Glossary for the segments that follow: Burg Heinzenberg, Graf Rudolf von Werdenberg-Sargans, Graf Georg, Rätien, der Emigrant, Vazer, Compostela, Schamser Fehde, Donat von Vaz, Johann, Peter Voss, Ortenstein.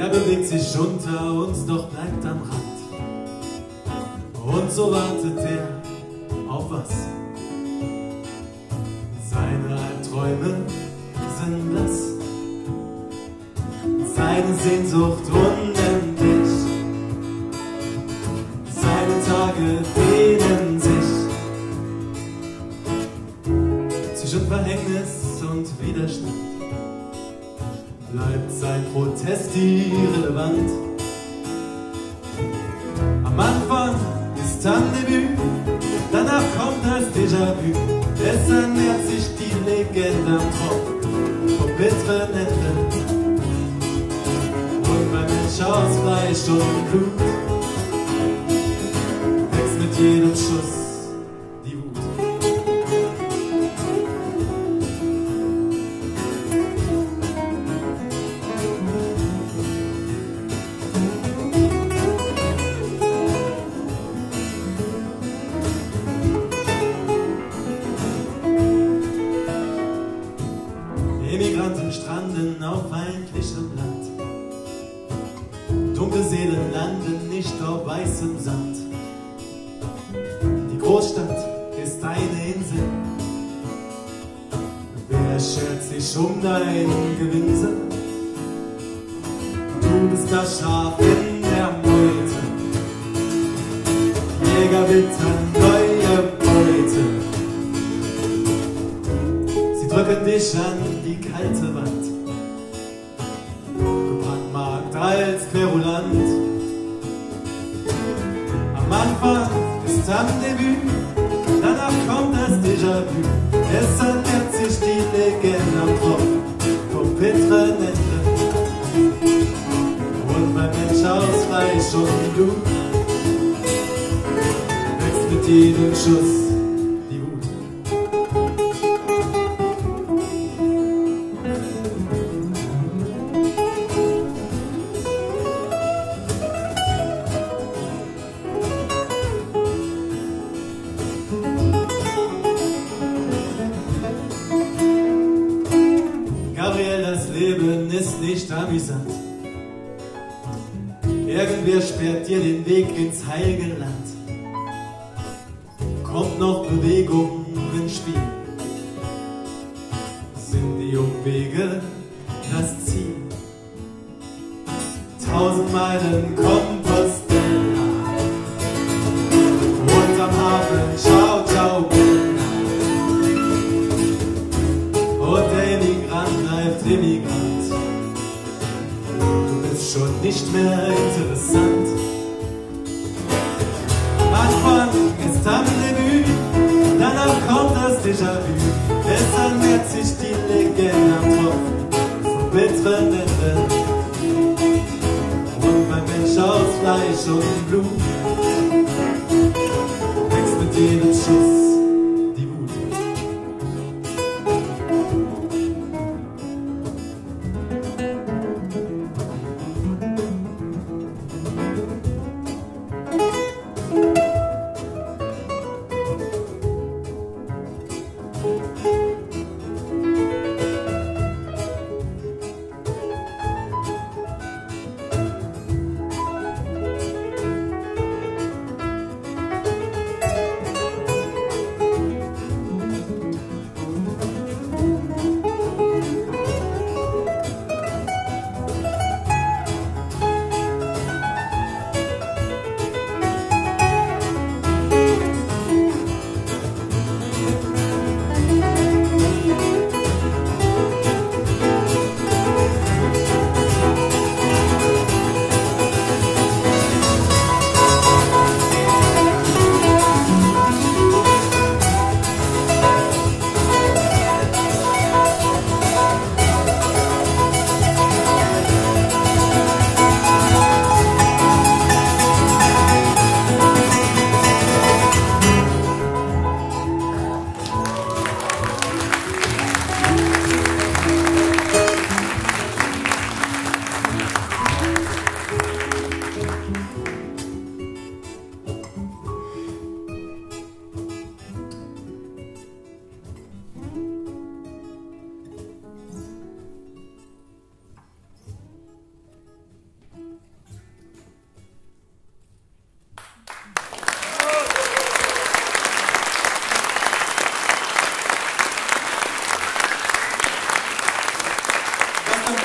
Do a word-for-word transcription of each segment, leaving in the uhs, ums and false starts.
Er bewegt sich unter uns, doch bleibt am Rand. Und so wartet er auf was? Seine Albträume sind blass, seine Sehnsucht unendlich, seine Tage dehnen sich. Zwischen Verhängnis und Widerstand bleibt sein Protest irrelevant. Am Anfang ist ein Debüt, danach kommt das Déjà-vu. Es ernährt sich die Legende am Tropf vom bitteren Ende. Und beim Mensch aus Fleisch und Blut wächst mit jedem Schuss. Emigranten stranden auf feindlichem Land. Dunkle Seelen landen nicht auf weißem Sand. Die Großstadt ist eine Insel. Wer schert sich um dein Gewinsel? Du bist das Schaf in der Meute. Jäger wittern neue Beute. Drücken dich an die kalte Wand, gebrandmarkt als Querulant. Am Anfang ist am Debüt, danach kommt das Déjà-vu. Es ernährt sich die Legende am Tropf vom bitteren Ende. Und beim Mensch aus Fleisch und Blut wächst mit jedem Schuss. Leben ist nicht amüsant. Irgendwer sperrt dir den Weg ins heilige Land. Kommt noch Bewegung ins Spiel? Sind die Umwege das Ziel? Tausend Meilen Compostela und am Hafen Ciao Ciao Bella. Und der Emigrant bleibt Emigrant. Schon nicht mehr interessant. Am Anfang ist am Debüt, danach kommt das Déjà-vu. Es ernährt sich die Legende am Tropf vom bitteren Ende. Und beim Mensch aus Fleisch und Blut wächst mit jedem Schuss.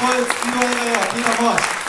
Holz, Kilo, Peter Voss.